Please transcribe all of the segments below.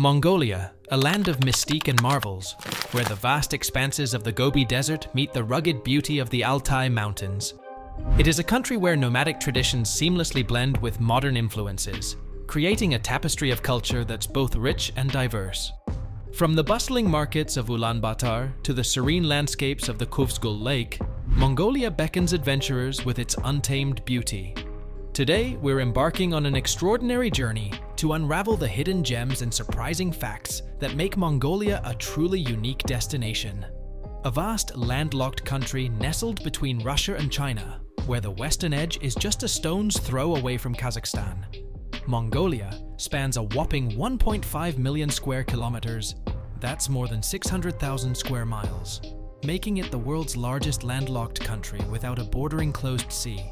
Mongolia, a land of mystique and marvels, where the vast expanses of the Gobi Desert meet the rugged beauty of the Altai mountains. It is a country where nomadic traditions seamlessly blend with modern influences, creating a tapestry of culture that's both rich and diverse. From the bustling markets of Ulaanbaatar to the serene landscapes of the Khovsgol Lake, Mongolia beckons adventurers with its untamed beauty. Today, we're embarking on an extraordinary journey to unravel the hidden gems and surprising facts that make Mongolia a truly unique destination. A vast, landlocked country nestled between Russia and China, where the western edge is just a stone's throw away from Kazakhstan. Mongolia spans a whopping 1.5 million square kilometers. That's more than 600,000 square miles, making it the world's largest landlocked country without a bordering closed sea.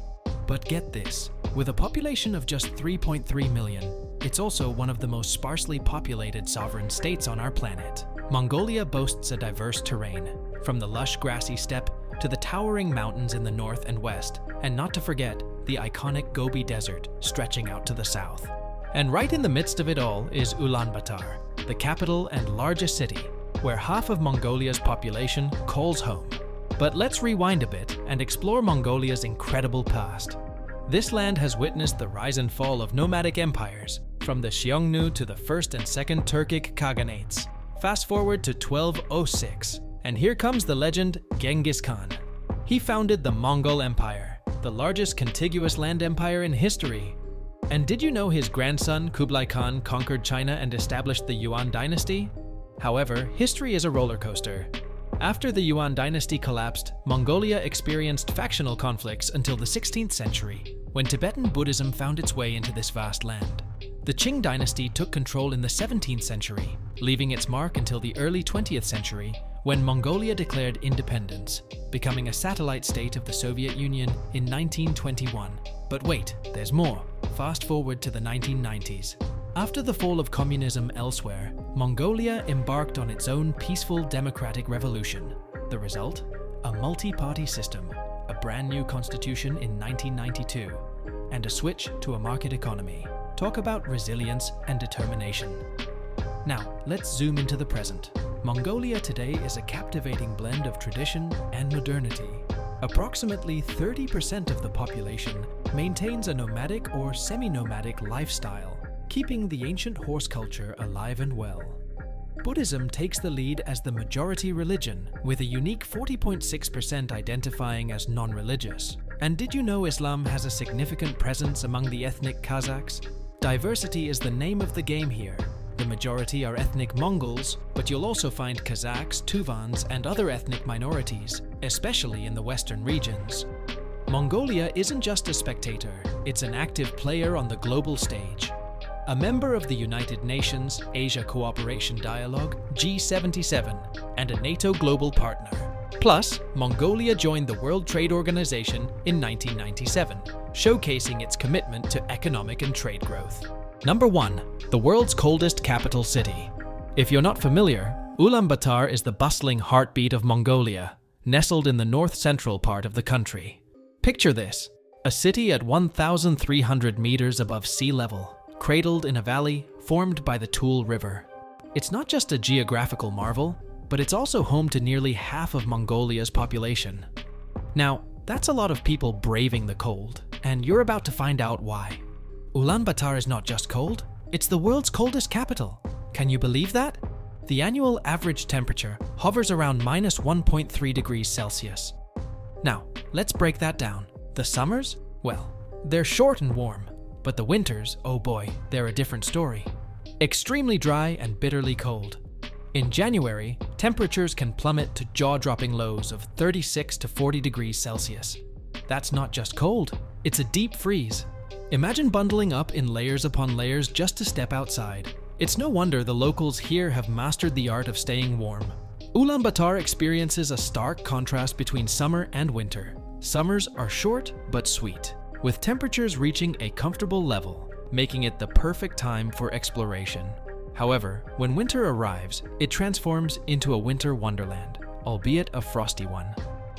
But get this, with a population of just 3.3 million, it's also one of the most sparsely populated sovereign states on our planet. Mongolia boasts a diverse terrain, from the lush grassy steppe to the towering mountains in the north and west, and not to forget the iconic Gobi Desert stretching out to the south. And right in the midst of it all is Ulaanbaatar, the capital and largest city, where half of Mongolia's population calls home. But let's rewind a bit and explore Mongolia's incredible past. This land has witnessed the rise and fall of nomadic empires, from the Xiongnu to the first and second Turkic Khaganates. Fast forward to 1206, and here comes the legend Genghis Khan. He founded the Mongol Empire, the largest contiguous land empire in history. And did you know his grandson Kublai Khan conquered China and established the Yuan Dynasty? However, history is a roller coaster. After the Yuan Dynasty collapsed, Mongolia experienced factional conflicts until the 16th century, when Tibetan Buddhism found its way into this vast land. The Qing dynasty took control in the 17th century, leaving its mark until the early 20th century, when Mongolia declared independence, becoming a satellite state of the Soviet Union in 1921. But wait, there's more. Fast forward to the 1990s. After the fall of communism elsewhere, Mongolia embarked on its own peaceful democratic revolution. The result? A multi-party system, a brand new constitution in 1992, and a switch to a market economy. Talk about resilience and determination. Now, let's zoom into the present. Mongolia today is a captivating blend of tradition and modernity. Approximately 30% of the population maintains a nomadic or semi-nomadic lifestyle, keeping the ancient horse culture alive and well. Buddhism takes the lead as the majority religion, with a unique 40.6% identifying as non-religious. And did you know Islam has a significant presence among the ethnic Kazakhs? Diversity is the name of the game here. The majority are ethnic Mongols, but you'll also find Kazakhs, Tuvans, and other ethnic minorities, especially in the western regions. Mongolia isn't just a spectator, it's an active player on the global stage. A member of the United Nations Asia Cooperation Dialogue, G77, and a NATO global partner. Plus, Mongolia joined the World Trade Organization in 1997, showcasing its commitment to economic and trade growth. Number 1. The world's coldest capital city. If you're not familiar, Ulaanbaatar is the bustling heartbeat of Mongolia, nestled in the north-central part of the country. Picture this, a city at 1,300 meters above sea level, cradled in a valley formed by the Tuul River. It's not just a geographical marvel, but it's also home to nearly half of Mongolia's population. Now, that's a lot of people braving the cold, and you're about to find out why. Ulaanbaatar is not just cold, it's the world's coldest capital. Can you believe that? The annual average temperature hovers around -1.3 degrees Celsius. Now, let's break that down. The summers? Well, they're short and warm. But the winters, oh boy, they're a different story. Extremely dry and bitterly cold. In January, temperatures can plummet to jaw-dropping lows of 36 to 40 degrees Celsius. That's not just cold, it's a deep freeze. Imagine bundling up in layers upon layers just to step outside. It's no wonder the locals here have mastered the art of staying warm. Ulaanbaatar experiences a stark contrast between summer and winter. Summers are short but sweet, with temperatures reaching a comfortable level, making it the perfect time for exploration. However, when winter arrives, it transforms into a winter wonderland, albeit a frosty one.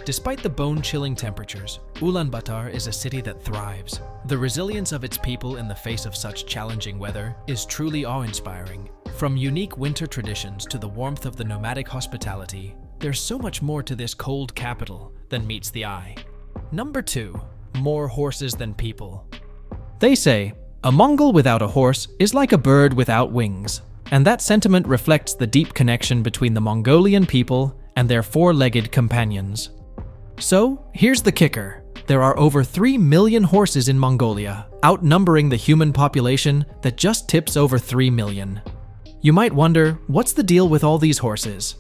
Despite the bone-chilling temperatures, Ulaanbaatar is a city that thrives. The resilience of its people in the face of such challenging weather is truly awe-inspiring, From unique winter traditions to the warmth of the nomadic hospitality, there's so much more to this cold capital than meets the eye. Number 2. More horses than people. They say, "A Mongol without a horse is like a bird without wings," and that sentiment reflects the deep connection between the Mongolian people and their four-legged companions. So, here's the kicker. There are over 3 million horses in Mongolia, outnumbering the human population that just tips over 3 million. You might wonder, what's the deal with all these horses?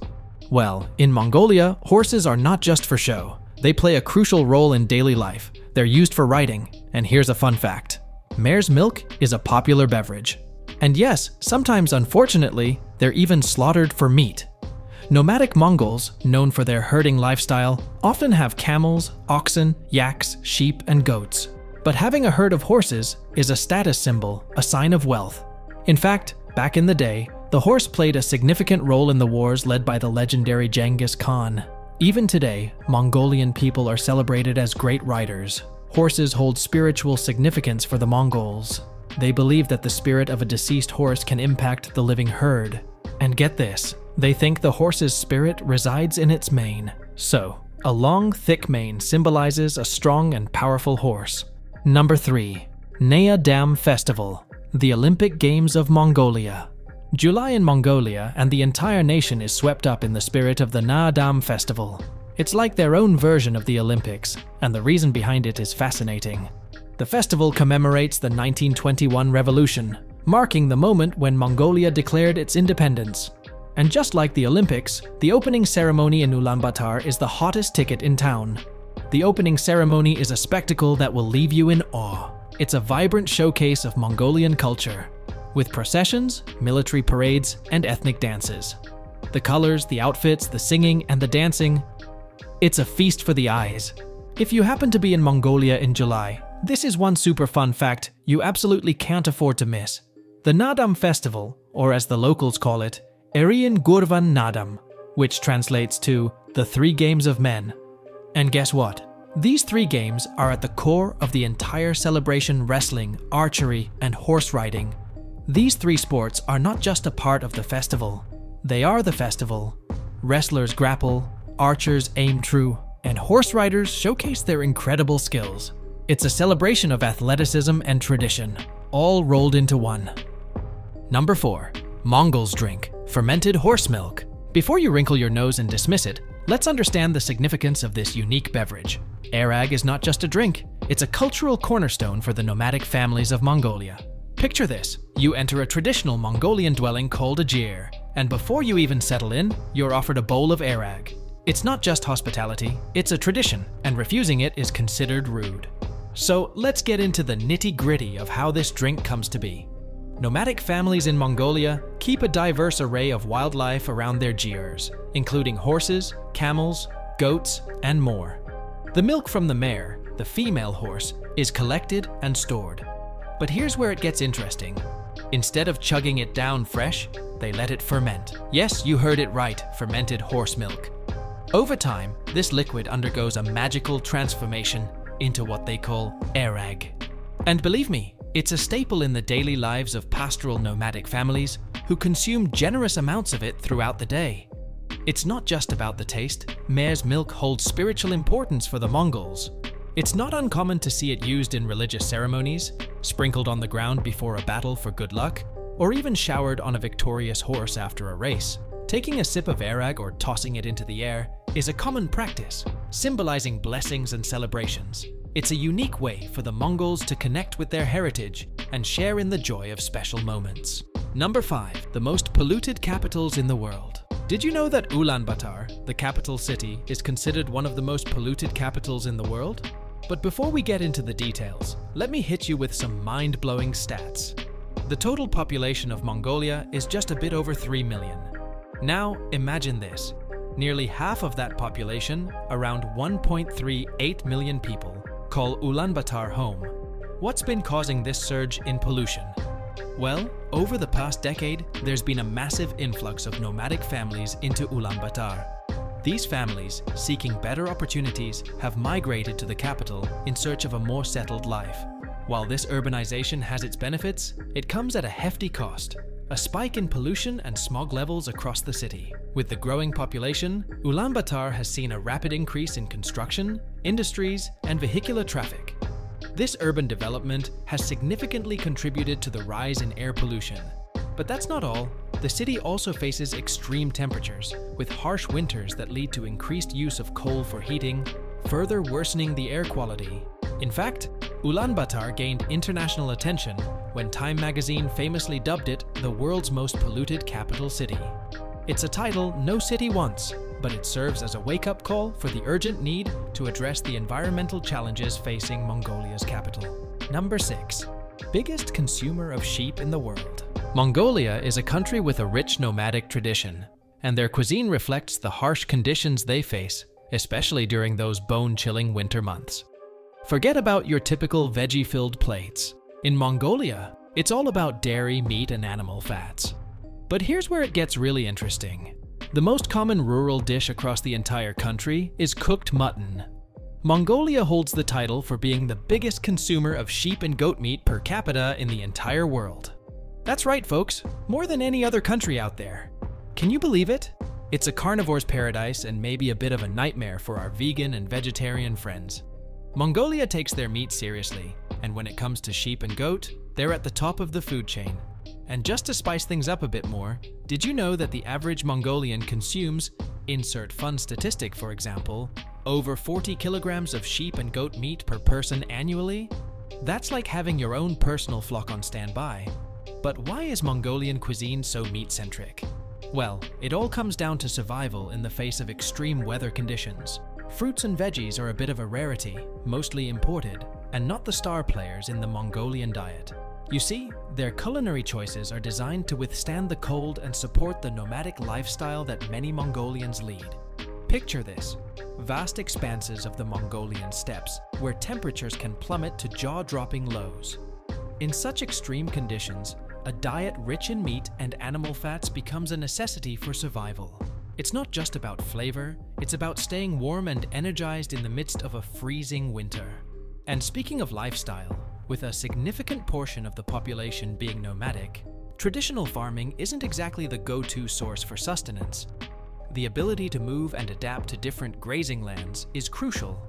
Well, in Mongolia, horses are not just for show. They play a crucial role in daily life. They're used for riding, and here's a fun fact. Mare's milk is a popular beverage. And yes, sometimes unfortunately, they're even slaughtered for meat. Nomadic Mongols, known for their herding lifestyle, often have camels, oxen, yaks, sheep, and goats. But having a herd of horses is a status symbol, a sign of wealth. In fact, back in the day, the horse played a significant role in the wars led by the legendary Genghis Khan. Even today, Mongolian people are celebrated as great riders. Horses hold spiritual significance for the Mongols. They believe that the spirit of a deceased horse can impact the living herd. And get this, they think the horse's spirit resides in its mane. So, a long, thick mane symbolizes a strong and powerful horse. Number 3. Nadam Festival, the Olympic Games of Mongolia. July in Mongolia and the entire nation is swept up in the spirit of the Nadam Festival. It's like their own version of the Olympics, and the reason behind it is fascinating. The festival commemorates the 1921 revolution, marking the moment when Mongolia declared its independence. And just like the Olympics, the opening ceremony in Ulaanbaatar is the hottest ticket in town. The opening ceremony is a spectacle that will leave you in awe. It's a vibrant showcase of Mongolian culture, with processions, military parades, and ethnic dances. The colors, the outfits, the singing, and the dancing, it's a feast for the eyes. If you happen to be in Mongolia in July, this is one super fun fact you absolutely can't afford to miss. The Nadam Festival, or as the locals call it, Eriyn Gurvan Nadam, which translates to the Three Games of Men. And guess what? These three games are at the core of the entire celebration: wrestling, archery, and horse riding. These three sports are not just a part of the festival, they are the festival. Wrestlers grapple, archers aim true, and horse riders showcase their incredible skills. It's a celebration of athleticism and tradition, all rolled into one. Number 4. Mongols drink fermented horse milk. Before you wrinkle your nose and dismiss it, let's understand the significance of this unique beverage. Airag is not just a drink, it's a cultural cornerstone for the nomadic families of Mongolia. Picture this, you enter a traditional Mongolian dwelling called a ger, and before you even settle in, you're offered a bowl of airag. It's not just hospitality, it's a tradition, and refusing it is considered rude. So let's get into the nitty-gritty of how this drink comes to be. Nomadic families in Mongolia keep a diverse array of wildlife around their gers, including horses, camels, goats, and more. The milk from the mare, the female horse, is collected and stored. But here's where it gets interesting. Instead of chugging it down fresh, they let it ferment. Yes, you heard it right, fermented horse milk. Over time, this liquid undergoes a magical transformation into what they call airag. And believe me, it's a staple in the daily lives of pastoral nomadic families who consume generous amounts of it throughout the day. It's not just about the taste. Mare's milk holds spiritual importance for the Mongols. It's not uncommon to see it used in religious ceremonies, sprinkled on the ground before a battle for good luck, or even showered on a victorious horse after a race. Taking a sip of airag or tossing it into the air is a common practice, symbolizing blessings and celebrations. It's a unique way for the Mongols to connect with their heritage and share in the joy of special moments. Number 5. The most polluted capitals in the world. Did you know that Ulaanbaatar, the capital city, is considered one of the most polluted capitals in the world? But before we get into the details, let me hit you with some mind-blowing stats. The total population of Mongolia is just a bit over 3 million. Now, imagine this. Nearly half of that population, around 1.38 million people, call Ulaanbaatar home. What's been causing this surge in pollution? Well, over the past decade, there's been a massive influx of nomadic families into Ulaanbaatar. These families, seeking better opportunities, have migrated to the capital in search of a more settled life. While this urbanization has its benefits, it comes at a hefty cost. a spike in pollution and smog levels across the city. With the growing population, Ulaanbaatar has seen a rapid increase in construction, industries, and vehicular traffic. This urban development has significantly contributed to the rise in air pollution. But that's not all. The city also faces extreme temperatures, with harsh winters that lead to increased use of coal for heating, further worsening the air quality. In fact, Ulaanbaatar gained international attention when Time magazine famously dubbed it the world's most polluted capital city. It's a title no city wants, but it serves as a wake-up call for the urgent need to address the environmental challenges facing Mongolia's capital. Number 6. Biggest consumer of sheep in the world. Mongolia is a country with a rich nomadic tradition, and their cuisine reflects the harsh conditions they face, especially during those bone-chilling winter months. Forget about your typical veggie-filled plates. In Mongolia, it's all about dairy, meat, and animal fats. But here's where it gets really interesting. The most common rural dish across the entire country is cooked mutton. Mongolia holds the title for being the biggest consumer of sheep and goat meat per capita in the entire world. That's right, folks, more than any other country out there. Can you believe it? It's a carnivore's paradise and maybe a bit of a nightmare for our vegan and vegetarian friends. Mongolia takes their meat seriously, and when it comes to sheep and goat, they're at the top of the food chain. And just to spice things up a bit more, did you know that the average Mongolian consumes, insert fun statistic for example, over 40 kilograms of sheep and goat meat per person annually? That's like having your own personal flock on standby. But why is Mongolian cuisine so meat-centric? Well, it all comes down to survival in the face of extreme weather conditions. Fruits and veggies are a bit of a rarity, mostly imported, and not the star players in the Mongolian diet. You see, their culinary choices are designed to withstand the cold and support the nomadic lifestyle that many Mongolians lead. Picture this: vast expanses of the Mongolian steppes, where temperatures can plummet to jaw-dropping lows. In such extreme conditions, a diet rich in meat and animal fats becomes a necessity for survival. It's not just about flavor, it's about staying warm and energized in the midst of a freezing winter. And speaking of lifestyle, with a significant portion of the population being nomadic, traditional farming isn't exactly the go-to source for sustenance. The ability to move and adapt to different grazing lands is crucial,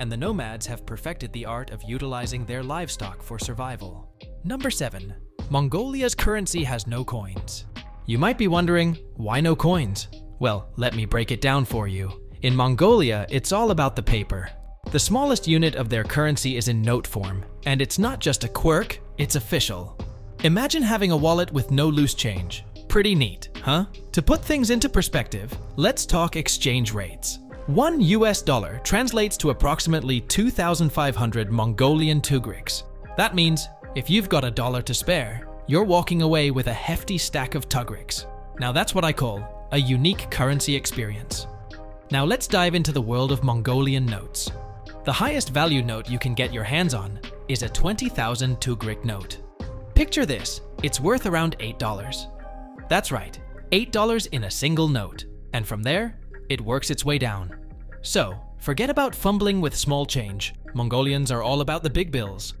and the nomads have perfected the art of utilizing their livestock for survival. Number 7. Mongolia's currency has no coins. You might be wondering, why no coins? Well, let me break it down for you. In Mongolia, it's all about the paper. The smallest unit of their currency is in note form, and it's not just a quirk, it's official. Imagine having a wallet with no loose change. Pretty neat, huh? To put things into perspective, let's talk exchange rates. $1 US translates to approximately 2,500 Mongolian tugriks. That means, if you've got a dollar to spare, you're walking away with a hefty stack of tugriks. Now that's what I call a unique currency experience. Now let's dive into the world of Mongolian notes. The highest value note you can get your hands on is a 20,000 tugrik note. Picture this, it's worth around $8. That's right, $8 in a single note, and from there, it works its way down. So, forget about fumbling with small change. Mongolians are all about the big bills.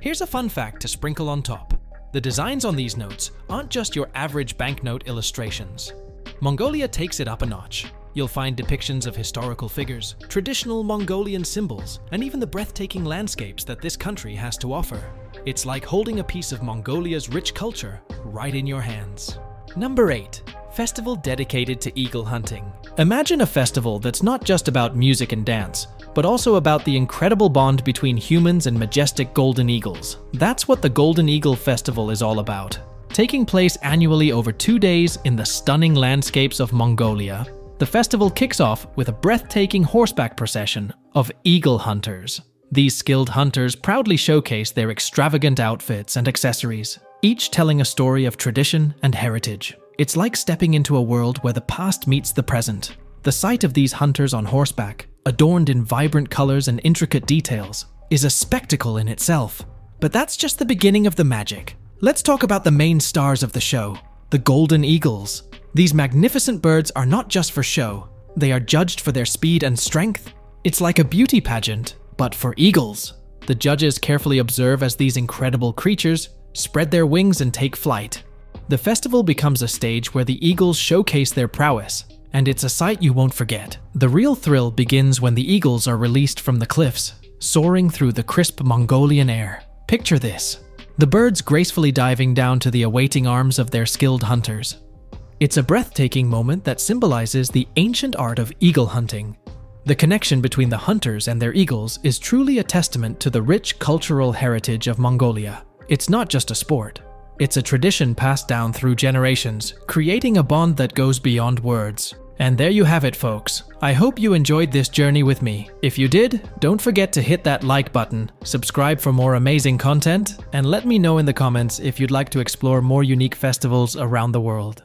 Here's a fun fact to sprinkle on top. The designs on these notes aren't just your average banknote illustrations. Mongolia takes it up a notch. You'll find depictions of historical figures, traditional Mongolian symbols, and even the breathtaking landscapes that this country has to offer. It's like holding a piece of Mongolia's rich culture right in your hands. Number 8. Festival dedicated to eagle hunting. Imagine a festival that's not just about music and dance, but also about the incredible bond between humans and majestic golden eagles. That's what the Golden Eagle Festival is all about, taking place annually over 2 days in the stunning landscapes of Mongolia. The festival kicks off with a breathtaking horseback procession of eagle hunters. These skilled hunters proudly showcase their extravagant outfits and accessories, each telling a story of tradition and heritage. It's like stepping into a world where the past meets the present. The sight of these hunters on horseback, adorned in vibrant colors and intricate details, is a spectacle in itself. But that's just the beginning of the magic. Let's talk about the main stars of the show, the golden eagles. These magnificent birds are not just for show, they are judged for their speed and strength. It's like a beauty pageant, but for eagles. The judges carefully observe as these incredible creatures spread their wings and take flight. The festival becomes a stage where the eagles showcase their prowess, and it's a sight you won't forget. The real thrill begins when the eagles are released from the cliffs, soaring through the crisp Mongolian air. Picture this, the birds gracefully diving down to the awaiting arms of their skilled hunters. It's a breathtaking moment that symbolizes the ancient art of eagle hunting. The connection between the hunters and their eagles is truly a testament to the rich cultural heritage of Mongolia. It's not just a sport, it's a tradition passed down through generations, creating a bond that goes beyond words. And there you have it, folks. I hope you enjoyed this journey with me. If you did, don't forget to hit that like button, subscribe for more amazing content, and let me know in the comments if you'd like to explore more unique festivals around the world.